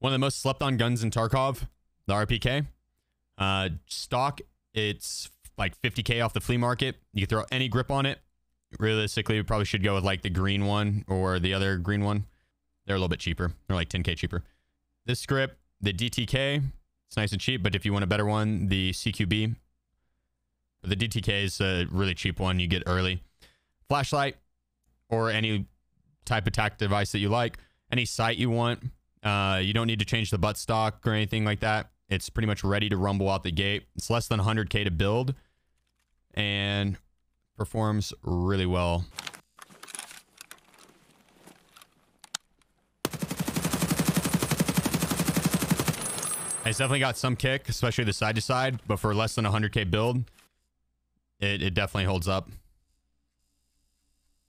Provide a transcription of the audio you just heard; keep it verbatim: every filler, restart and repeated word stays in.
one of the most slept on guns in Tarkov, the R P K. Uh, stock, it's like fifty K off the flea market. You throw any grip on it. Realistically, we probably should go with like the green one or the other green one. They're a little bit cheaper. They're like ten K cheaper. This grip, the D T K, it's nice and cheap, but if you want a better one, the C Q B. But the D T K is a really cheap one you get early. Flashlight or any type of tack device that you like. Any sight you want. Uh, you don't need to change the buttstock or anything like that. It's pretty much ready to rumble out the gate. It's less than one hundred K to build and performs really well. It's definitely got some kick, especially the side to side, but for less than one hundred K build, it, it definitely holds up.